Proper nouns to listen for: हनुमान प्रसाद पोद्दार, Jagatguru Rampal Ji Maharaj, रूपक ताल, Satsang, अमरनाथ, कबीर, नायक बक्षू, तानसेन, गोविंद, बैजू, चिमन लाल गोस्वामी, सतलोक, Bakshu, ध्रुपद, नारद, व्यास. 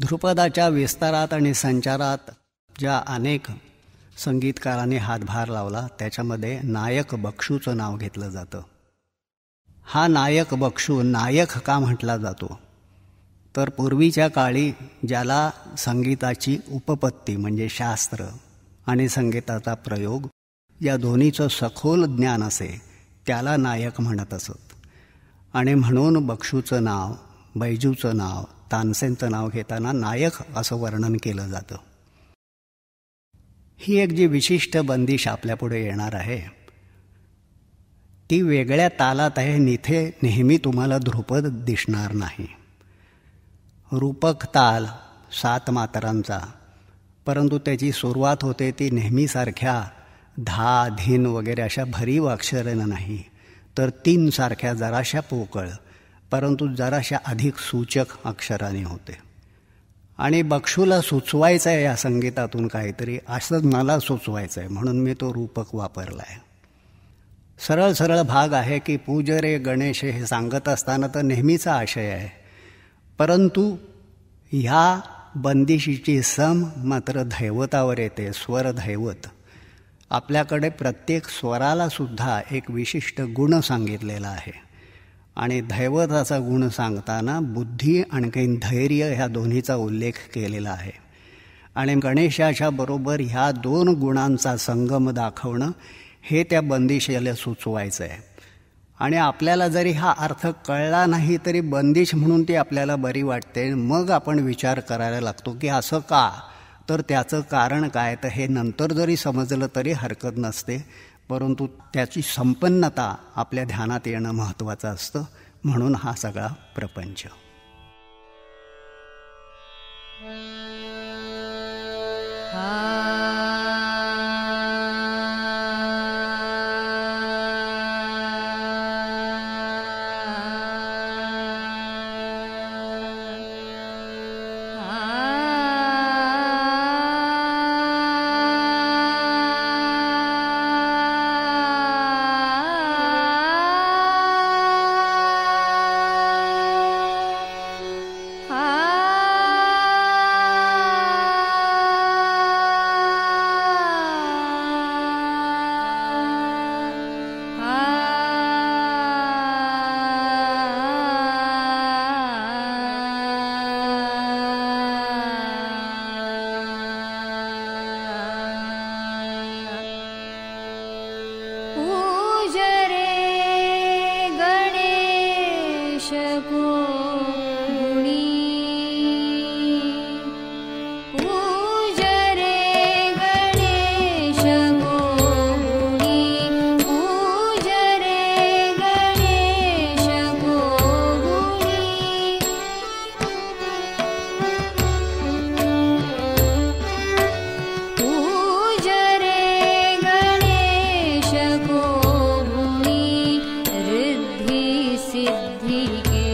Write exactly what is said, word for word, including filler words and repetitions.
ध्रुपदाच्या विस्तारात आणि संचारात ज्या अनेक संगीतकारांनी हातभार लावला त्याच्यामध्ये नायक बक्षूचं नाव घेतलं जातं। हा नायक बक्षू नायक का म्हटला जातो तर पूर्वीच्या काळी ज्याला संगीताची उपपत्ती म्हणजे शास्त्र आणि संगीताचा प्रयोग या दोन्हीचं सखोल ज्ञान असे त्याला नायक म्हणत असत आणि म्हणून बक्षूचं नाव बैजूचं नाव तानसेंचं नाव घेताना नायक असं वर्णन केलं जातं। ही एक जी विशिष्ट बंदिश आपल्यापुढे येणार आहे ती वेगळ्या तालात आहे निथे नेहमी तुम्हाला ध्रुपद दिसणार नाही। रूपक ताल सात मात्रांचा परंतु त्याची सुरुवात होते ती नेहमीसारख्या धा धीन वगैरे अशा भरीव अक्षरानं नाही तर तीन सारख्या जराशा पोकळ परंतु जराशा अधिक सूचक अक्षराने होते। आणि बक्षूला सुचवायचं आहे या संगीतातून काहीतरी असं मला सुचवायचं आहे म्हणून मी तो रूपक वापरला आहे। सरळ सरळ भाग आहे की पूज रे गणेश हे सांगत असताना तर नेहमीचा आशय आहे परंतु ह्या बंदिशीची सम मात्र दैवतावर येते स्वर दैवत। आपल्याकडे प्रत्येक स्वराला सुद्धा एक विशिष्ट गुण सांगितलेला आहे आणि दैवताचा गुण सांगताना बुद्धी आणखी धैर्य ह्या दोन्हीचा उल्लेख केलेला आहे आणि गणेशाच्या बरोबर ह्या दोन गुणांचा संगम दाखवणं हे त्या बंदिशेला सुचवायचं आहे। आणि आपल्याला जरी हा अर्थ कळला नाही तरी बंदिश म्हणून ती आपल्याला बरी वाटते मग आपण विचार करायला लागतो की असं का तर त्याचं कारण काय तर हे नंतर जरी समजलं तरी हरकत नसते परंतु त्याची संपन्नता आपल्या ध्यानात येणं महत्त्वाचं असतं म्हणून हा सगळा प्रपंच। ठीक है।